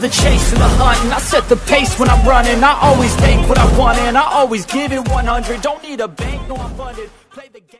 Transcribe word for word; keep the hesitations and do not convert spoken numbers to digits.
the chase and the hunt, and I set the pace when I'm running. I always take what I want and I always give it one hundred. Don't need a bank, no I'm funded. Play the game.